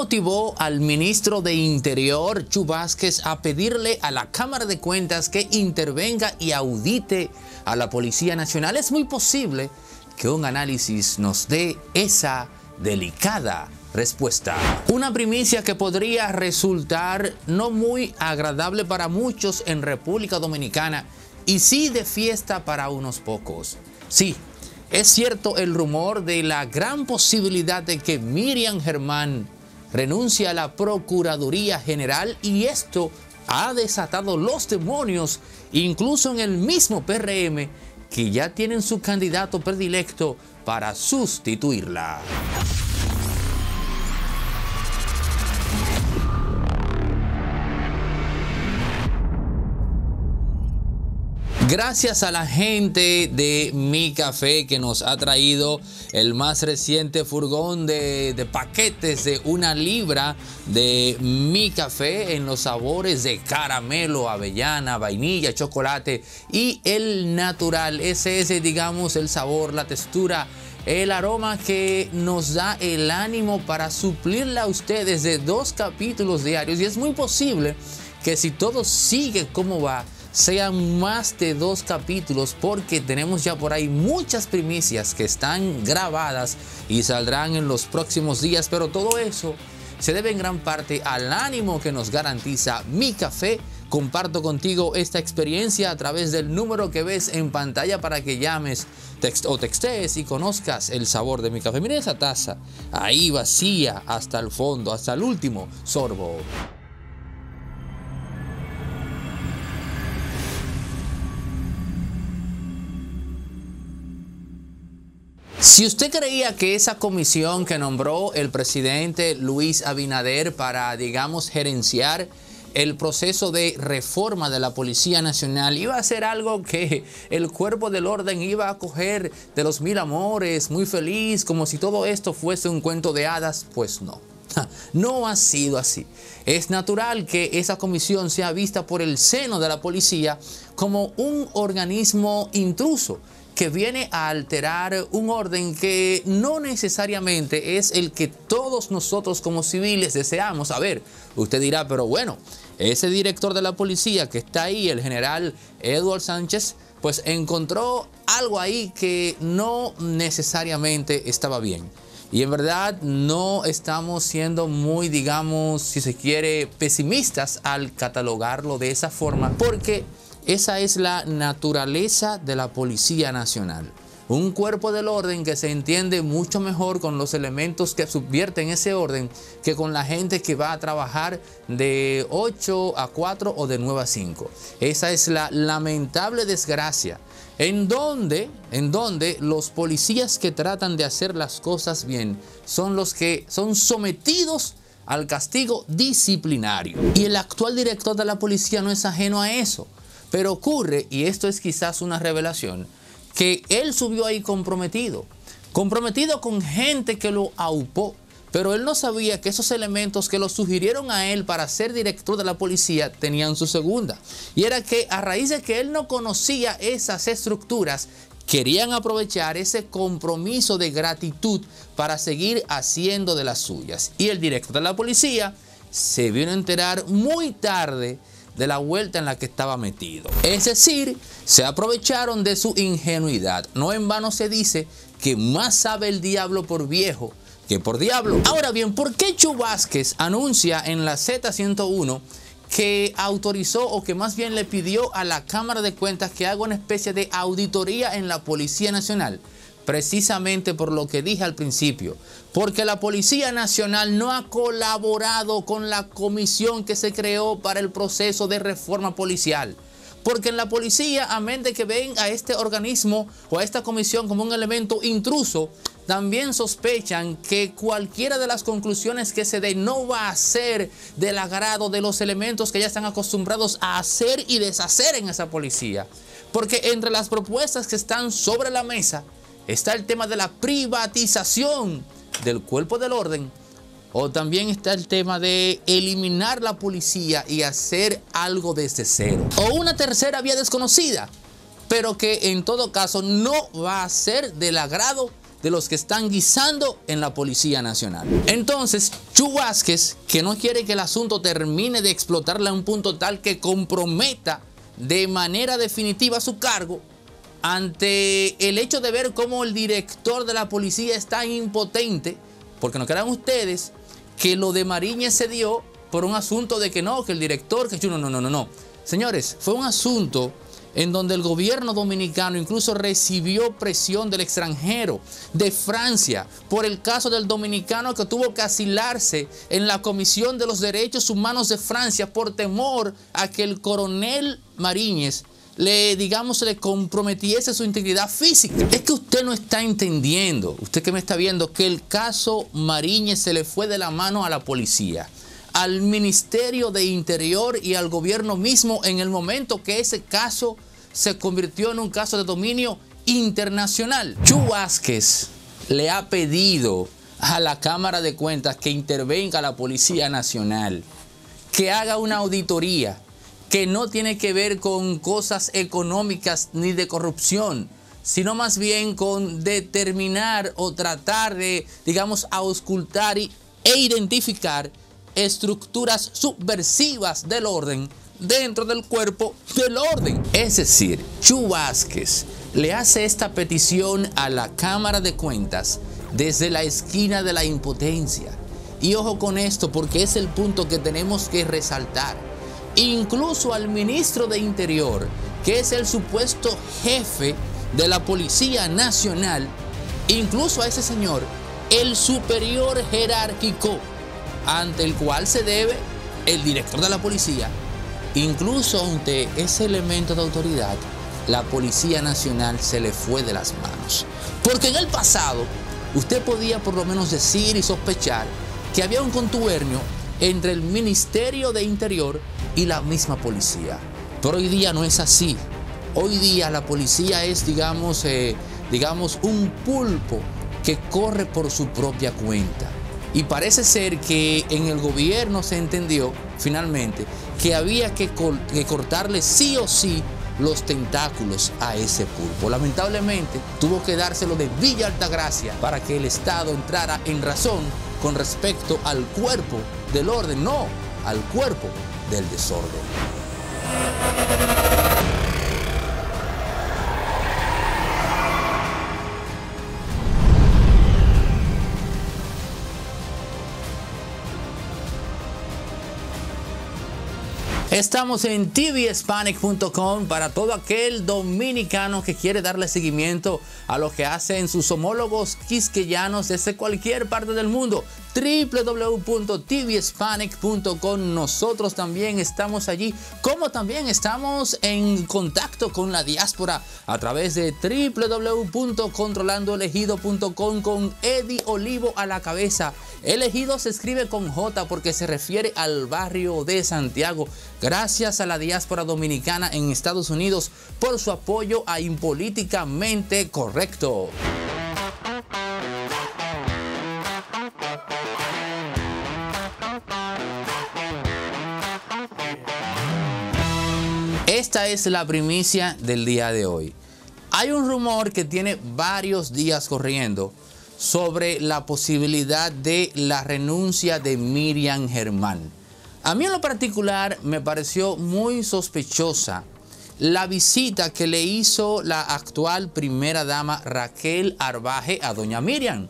motivó al ministro de Interior, Chu Vásquez, a pedirle a la Cámara de Cuentas que intervenga y audite a la Policía Nacional? Es muy posible que un análisis nos dé esa delicada respuesta. Una primicia que podría resultar no muy agradable para muchos en República Dominicana y sí de fiesta para unos pocos. Sí, es cierto el rumor de la gran posibilidad de que Miriam Germán renuncie a la Procuraduría General, y esto ha desatado los demonios incluso en el mismo PRM, que ya tienen su candidato predilecto para sustituirla. Gracias a la gente de Mi Café que nos ha traído el más reciente furgón de paquetes de 1 libra de Mi Café en los sabores de caramelo, avellana, vainilla, chocolate y el natural. Ese es, digamos, el sabor, la textura, el aroma que nos da el ánimo para suplirla a ustedes de 2 capítulos diarios. Y es muy posible que si todo sigue como va, sean más de 2 capítulos, porque tenemos ya por ahí muchas primicias que están grabadas y saldrán en los próximos días. Pero todo eso se debe en gran parte al ánimo que nos garantiza Mi Café. Comparto contigo esta experiencia a través del número que ves en pantalla para que llames o textees y conozcas el sabor de Mi Café. Miren esa taza ahí vacía hasta el fondo, hasta el último sorbo. Si usted creía que esa comisión que nombró el presidente Luis Abinader para, digamos, gerenciar el proceso de reforma de la Policía Nacional iba a ser algo que el cuerpo del orden iba a coger de los mil amores, muy feliz, como si todo esto fuese un cuento de hadas, pues no. No ha sido así. Es natural que esa comisión sea vista por el seno de la policía como un organismo intruso que viene a alterar un orden que no necesariamente es el que todos nosotros como civiles deseamos. A ver, usted dirá, pero bueno, ese director de la policía que está ahí, el general Edward Sánchez, pues encontró algo ahí que no necesariamente estaba bien. Y en verdad no estamos siendo muy, digamos, si se quiere, pesimistas al catalogarlo de esa forma, porque esa es la naturaleza de la Policía Nacional. Un cuerpo del orden que se entiende mucho mejor con los elementos que subvierten ese orden que con la gente que va a trabajar de 8 a 4 o de 9 a 5. Esa es la lamentable desgracia en donde los policías que tratan de hacer las cosas bien son los que son sometidos al castigo disciplinario. Y el actual director de la policía no es ajeno a eso. Pero ocurre, y esto es quizás una revelación, que él subió ahí comprometido con gente que lo aupó. Pero él no sabía que esos elementos que lo sugirieron a él para ser director de la policía tenían su segunda. Y era que a raíz de que él no conocía esas estructuras, querían aprovechar ese compromiso de gratitud para seguir haciendo de las suyas. Y el director de la policía se vino a enterar muy tarde de la vuelta en la que estaba metido. Es decir, se aprovecharon de su ingenuidad. No en vano se dice que más sabe el diablo por viejo que por diablo. Ahora bien, ¿por qué Chu Vásquez anuncia en la Z101 que autorizó, o que más bien le pidió a la Cámara de Cuentas que haga una especie de auditoría en la Policía Nacional? Precisamente por lo que dije al principio, porque la Policía Nacional no ha colaborado con la comisión que se creó para el proceso de reforma policial. Porque en la policía, a menos de que ven a este organismo o a esta comisión como un elemento intruso, también sospechan que cualquiera de las conclusiones que se den no va a ser del agrado de los elementos que ya están acostumbrados a hacer y deshacer en esa policía. Porque entre las propuestas que están sobre la mesa está el tema de la privatización del cuerpo del orden, o también está el tema de eliminar la policía y hacer algo desde cero. O una tercera vía desconocida, pero que en todo caso no va a ser del agrado de los que están guisando en la Policía Nacional. Entonces, Chu Vásquez, que no quiere que el asunto termine de explotarla a un punto tal que comprometa de manera definitiva su cargo, ante el hecho de ver cómo el director de la policía está impotente, porque no crean ustedes que lo de Mariñez se dio por un asunto de que no, que el director, que yo no. Señores, fue un asunto en donde el gobierno dominicano incluso recibió presión del extranjero, de Francia, por el caso del dominicano que tuvo que asilarse en la Comisión de los Derechos Humanos de Francia por temor a que el coronel Mariñez le comprometiese su integridad física. Es que usted no está entendiendo, usted que me está viendo, que el caso Mariñez se le fue de la mano a la policía, al Ministerio de Interior y al gobierno mismo en el momento que ese caso se convirtió en un caso de dominio internacional. Chu Vásquez le ha pedido a la Cámara de Cuentas que intervenga la Policía Nacional, que haga una auditoría que no tiene que ver con cosas económicas ni de corrupción, sino más bien con determinar o tratar de, auscultar e identificar estructuras subversivas del orden dentro del cuerpo del orden. Es decir, Chu Vásquez le hace esta petición a la Cámara de Cuentas desde la esquina de la impotencia. Y ojo con esto, porque es el punto que tenemos que resaltar. Incluso al ministro de Interior, que es el supuesto jefe de la Policía Nacional, incluso a ese señor, el superior jerárquico ante el cual se debe el director de la policía, incluso ante ese elemento de autoridad, la Policía Nacional se le fue de las manos. Porque en el pasado, usted podía por lo menos decir y sospechar que había un contubernio entre el Ministerio de Interior y la misma policía. Pero hoy día no es así. Hoy día la policía es, un pulpo que corre por su propia cuenta. Y parece ser que en el gobierno se entendió finalmente que había que cortarle sí o sí los tentáculos a ese pulpo. Lamentablemente tuvo que dárselo de Villa Altagracia para que el Estado entrara en razón con respecto al cuerpo del orden, no al cuerpo del desorden. Estamos en tvhispanic.com para todo aquel dominicano que quiere darle seguimiento a lo que hacen sus homólogos quisqueyanos desde cualquier parte del mundo. www.tvhispanic.com. Nosotros también estamos allí, como también estamos en contacto con la diáspora a través de www.controlandoelegido.com con Eddie Olivo a la cabeza. Elegido se escribe con J porque se refiere al barrio de Santiago. Gracias a la diáspora dominicana en Estados Unidos por su apoyo a Impolíticamente Correcto. Esta es la primicia del día de hoy. Hay un rumor que tiene varios días corriendo sobre la posibilidad de la renuncia de Miriam Germán. A mí en lo particular me pareció muy sospechosa la visita que le hizo la actual primera dama Raquel Arbaje a doña Miriam.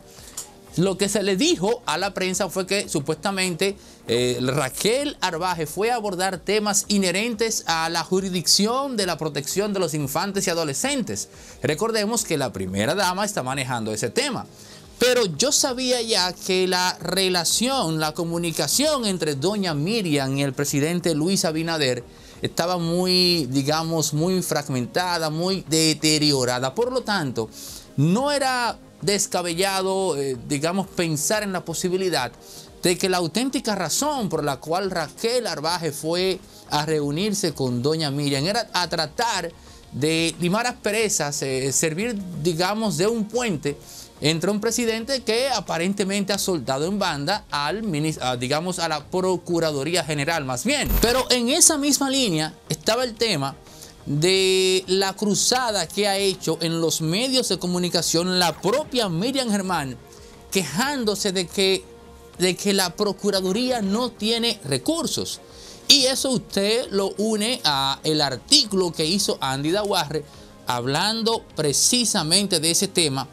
Lo que se le dijo a la prensa fue que supuestamente Raquel Arbaje fue a abordar temas inherentes a la jurisdicción de la protección de los infantes y adolescentes. Recordemos que la primera dama está manejando ese tema. Pero yo sabía ya que la relación, la comunicación entre doña Miriam y el presidente Luis Abinader estaba muy, muy fragmentada, muy deteriorada. Por lo tanto, no era descabellado, pensar en la posibilidad de que la auténtica razón por la cual Raquel Arbaje fue a reunirse con doña Miriam era a tratar de limar asperezas, servir, de un puente entre un presidente que aparentemente ha soltado en banda al a la Procuraduría General más bien. Pero en esa misma línea estaba el tema de la cruzada que ha hecho en los medios de comunicación la propia Miriam Germán, quejándose de que la Procuraduría no tiene recursos. Y eso usted lo une al artículo que hizo Andy Daguarre hablando precisamente de ese tema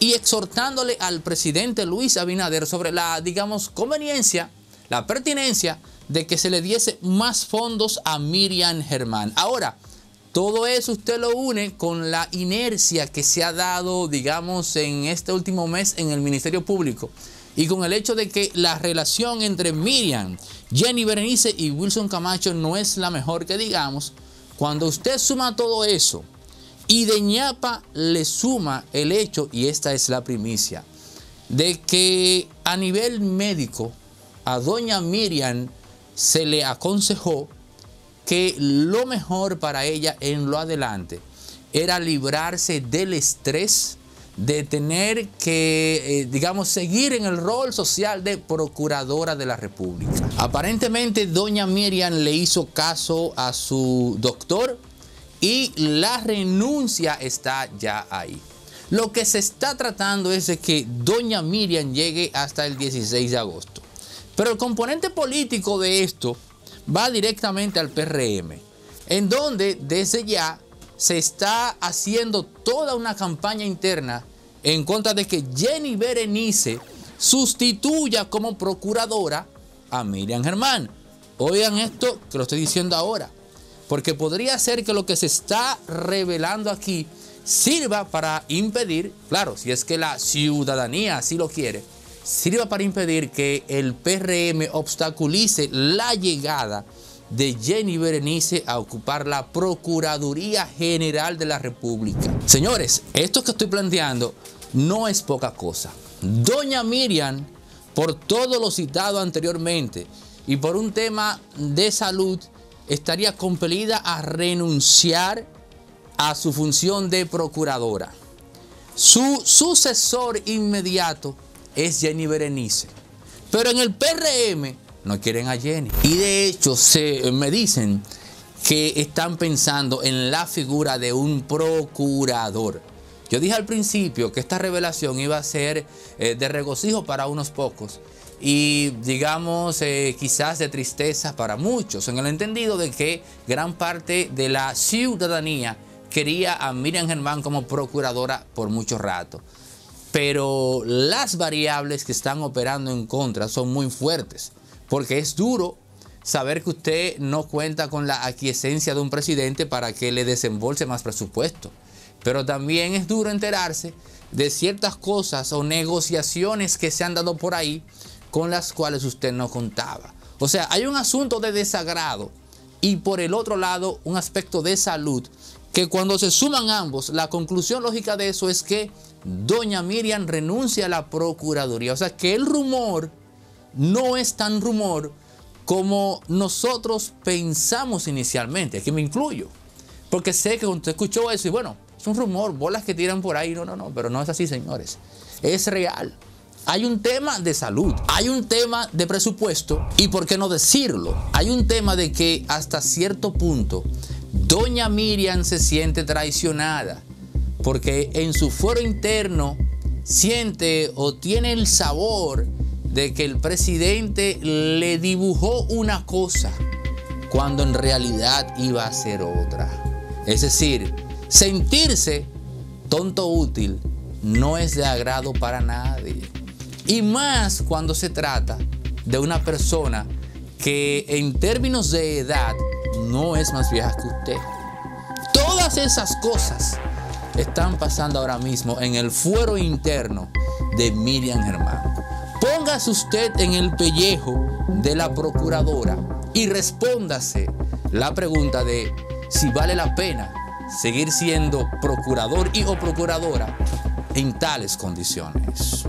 y exhortándole al presidente Luis Abinader sobre la, digamos, conveniencia, la pertinencia de que se le diese más fondos a Miriam Germán. Ahora, todo eso usted lo une con la inercia que se ha dado, digamos, en este último mes en el Ministerio Público y con el hecho de que la relación entre Miriam, Yeni Berenice y Wilson Camacho no es la mejor que digamos. Cuando usted suma todo eso y de ñapa le suma el hecho, y esta es la primicia, de que a nivel médico a doña Miriam se le aconsejó que lo mejor para ella en lo adelante era librarse del estrés de tener que, digamos, seguir en el rol social de Procuradora de la República. Aparentemente, doña Miriam le hizo caso a su doctor y la renuncia está ya ahí. Lo que se está tratando es de que doña Miriam llegue hasta el 16 de agosto. Pero el componente político de esto va directamente al PRM, en donde desde ya se está haciendo toda una campaña interna en contra de que Yeni Berenice sustituya como procuradora a Miriam Germán. Oigan esto que lo estoy diciendo ahora, porque podría ser que lo que se está revelando aquí sirva para impedir, claro, si es que la ciudadanía así lo quiere, sirva para impedir que el PRM obstaculice la llegada de Yeni Berenice a ocupar la Procuraduría General de la República. Señores, esto que estoy planteando no es poca cosa. Doña Miriam, por todo lo citado anteriormente y por un tema de salud, estaría compelida a renunciar a su función de procuradora. Su sucesor inmediato es Yeni Berenice, pero en el PRM no quieren a Yeni. Y de hecho me dicen que están pensando en la figura de un procurador. Yo dije al principio que esta revelación iba a ser de regocijo para unos pocos y, digamos, quizás de tristeza para muchos, en el entendido de que gran parte de la ciudadanía quería a Miriam Germán como procuradora por mucho rato. Pero las variables que están operando en contra son muy fuertes, porque es duro saber que usted no cuenta con la aquiescencia de un presidente para que le desembolse más presupuesto. Pero también es duro enterarse de ciertas cosas o negociaciones que se han dado por ahí con las cuales usted no contaba. O sea, hay un asunto de desagrado y por el otro lado un aspecto de salud que cuando se suman ambos, la conclusión lógica de eso es que doña Miriam renuncia a la Procuraduría. O sea, que el rumor no es tan rumor como nosotros pensamos inicialmente. Aquí me incluyo, porque sé que usted escuchó eso y bueno, es un rumor, bolas que tiran por ahí. No, pero no es así, señores. Es real. Hay un tema de salud, hay un tema de presupuesto y por qué no decirlo, hay un tema de que hasta cierto punto doña Miriam se siente traicionada, porque en su fuero interno siente o tiene el sabor de que el presidente le dibujó una cosa cuando en realidad iba a ser otra. Es decir, sentirse tonto útil no es de agrado para nadie. Y más cuando se trata de una persona que en términos de edad no es más vieja que usted. Todas esas cosas están pasando ahora mismo en el fuero interno de Miriam Germán. Póngase usted en el pellejo de la procuradora y respóndase la pregunta de si vale la pena seguir siendo procurador y o procuradora en tales condiciones.